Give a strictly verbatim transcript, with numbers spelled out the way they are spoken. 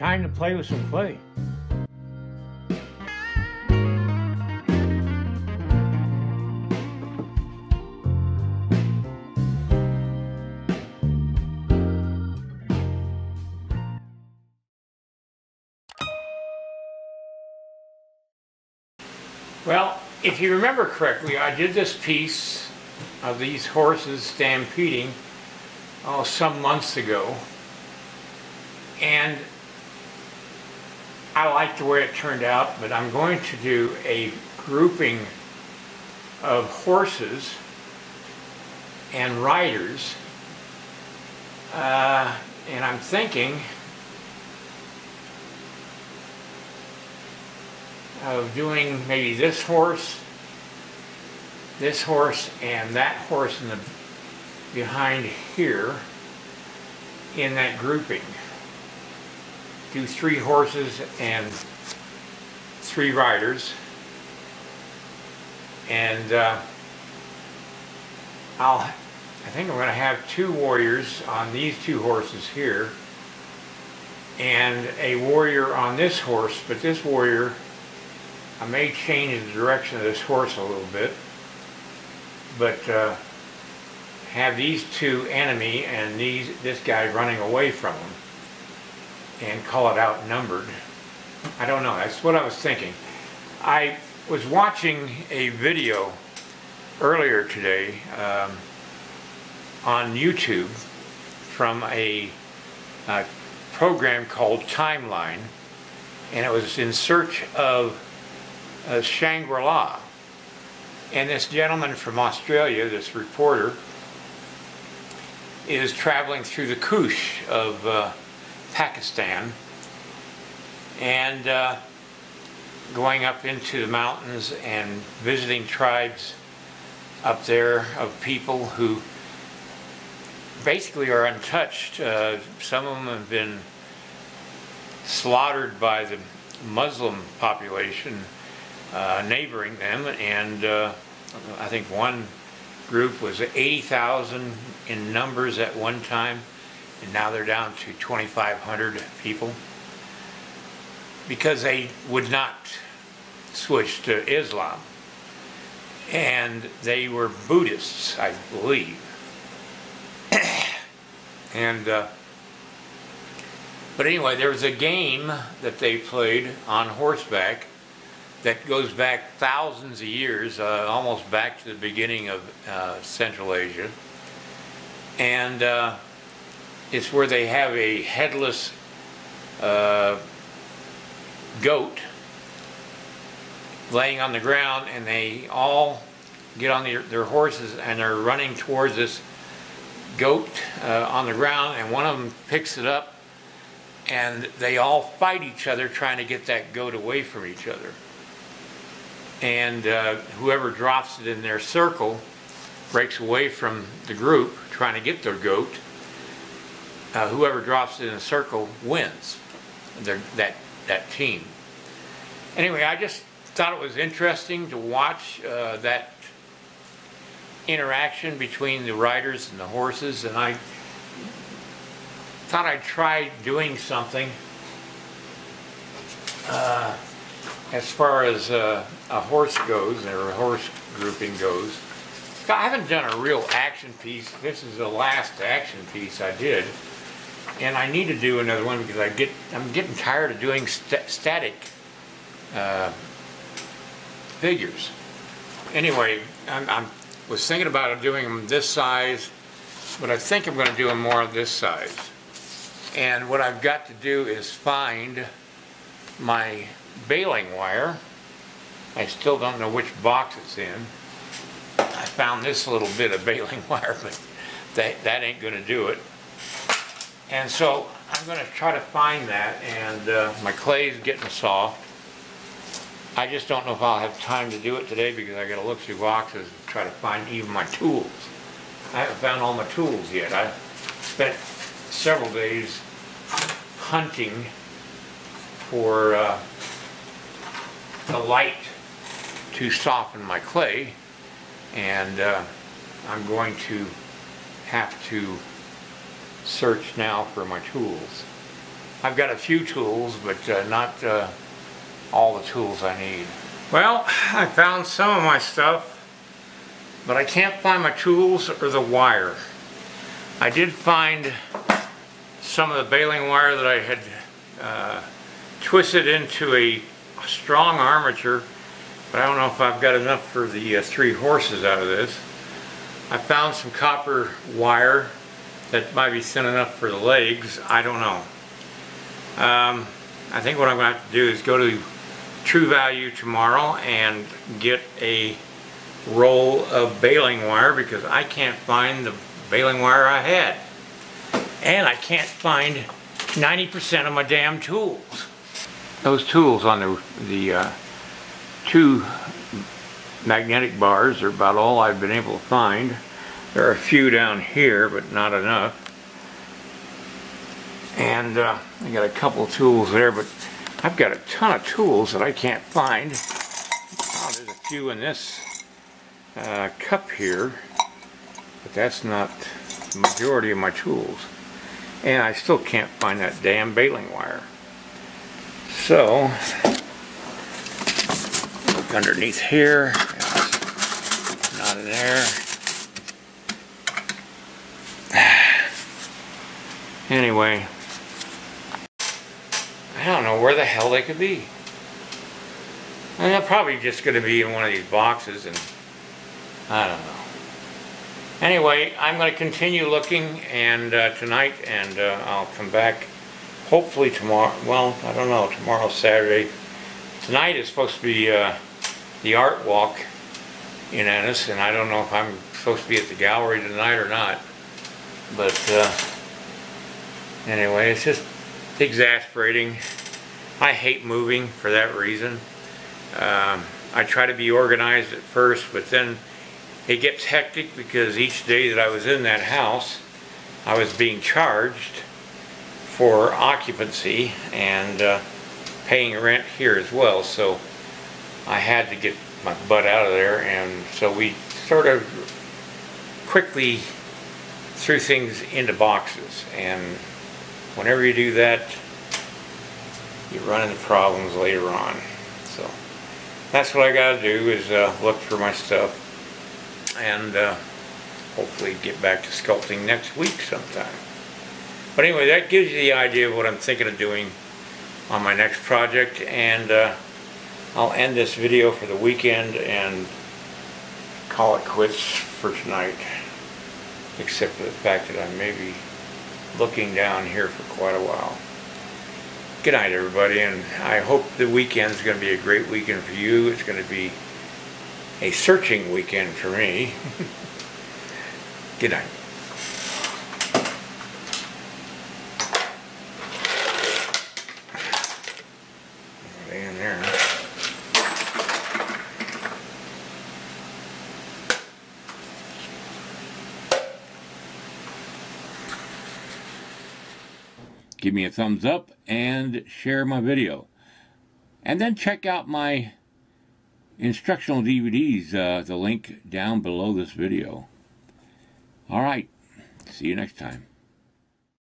Time to play with some clay. Well, if you remember correctly, I did this piece of these horses stampeding oh, some months ago, and I like the way it turned out, but I'm going to do a grouping of horses and riders, uh, and I'm thinking of doing maybe this horse, this horse, and that horse in the behind here in that grouping. Do three horses and three riders, and uh, I'll I think I'm going to have two warriors on these two horses here, and a warrior on this horse, but this warrior, I may change the direction of this horse a little bit, but uh, have these two enemy and these this guy running away from them, and call it outnumbered. I don't know, that's what I was thinking. I was watching a video earlier today um, on YouTube from a, a program called Timeline, and it was in search of Uh, Shangri-La, and this gentleman from Australia, this reporter, is traveling through the Kush of uh, Pakistan, and uh, going up into the mountains and visiting tribes up there of people who basically are untouched. Uh, some of them have been slaughtered by the Muslim population Uh, neighboring them, and uh, I think one group was eighty thousand in numbers at one time, and now they're down to twenty-five hundred people because they would not switch to Islam, and they were Buddhists, I believe. and uh, but anyway, there was a game that they played on horseback that goes back thousands of years, uh, almost back to the beginning of uh, Central Asia. And uh, it's where they have a headless uh, goat laying on the ground, and they all get on the, their horses and they're running towards this goat uh, on the ground, and one of them picks it up, and they all fight each other trying to get that goat away from each other. And uh, whoever drops it in their circle breaks away from the group trying to get their goat. Uh, whoever drops it in a circle wins their, that, that team. Anyway, I just thought it was interesting to watch uh, that interaction between the riders and the horses, and I thought I'd try doing something uh, as far as uh, a horse goes, or a horse grouping goes. I haven't done a real action piece. This is the last action piece I did, and I need to do another one because I get, I'm getting tired of doing st static uh, figures. Anyway, I was thinking about doing them this size, but I think I'm going to do them more of this size. And what I've got to do is find my baling wire. I still don't know which box it's in. I found this little bit of baling wire, but that, that ain't going to do it. And so I'm going to try to find that, and uh, my clay's getting soft. I just don't know if I'll have time to do it today because I got to look through boxes and try to find even my tools. I haven't found all my tools yet. I spent several days hunting for uh, the light to soften my clay, and uh, I'm going to have to search now for my tools. I've got a few tools, but uh, not uh, all the tools I need. Well, I found some of my stuff, but I can't find my tools or the wire. I did find some of the baling wire that I had uh, twisted into a strong armature, but I don't know if I've got enough for the uh, three horses out of this. I found some copper wire that might be thin enough for the legs. I don't know. Um, I think what I'm going to have to do is go to True Value tomorrow and get a roll of baling wire, because I can't find the baling wire I had. And I can't find ninety percent of my damn tools. Those tools on the, the uh, two magnetic bars are about all I've been able to find. There are a few down here, but not enough. And uh, I got a couple of tools there, but I've got a ton of tools that I can't find. Oh, there's a few in this uh, cup here, but that's not the majority of my tools. And I still can't find that damn baling wire. So, look underneath here. It's not in there. Anyway, I don't know where the hell they could be. I mean, they're probably just going to be in one of these boxes, and I don't know. Anyway, I'm going to continue looking and uh, tonight, and uh, I'll come back hopefully tomorrow. Well, I don't know. Tomorrow's Saturday. Tonight is supposed to be uh, the art walk in Ennis, and I don't know if I'm supposed to be at the gallery tonight or not. But Uh, Anyway, it's just exasperating. I hate moving for that reason. Um, I try to be organized at first, but then it gets hectic, because each day that I was in that house, I was being charged for occupancy and uh, paying rent here as well. So I had to get my butt out of there, and so we sort of quickly threw things into boxes, and whenever you do that, you run into problems later on. So that's what I gotta do, is uh, look for my stuff, and uh, hopefully get back to sculpting next week sometime. But anyway, that gives you the idea of what I'm thinking of doing on my next project, and uh, I'll end this video for the weekend and call it quits for tonight, except for the fact that I may be looking down here for quite a while. Good night, everybody, and I hope the weekend's going to be a great weekend for you. It's going to be a searching weekend for me. Good night. In there. Give me a thumbs up and share my video. And then check out my instructional D V Ds, uh, the link down below this video. All right, see you next time.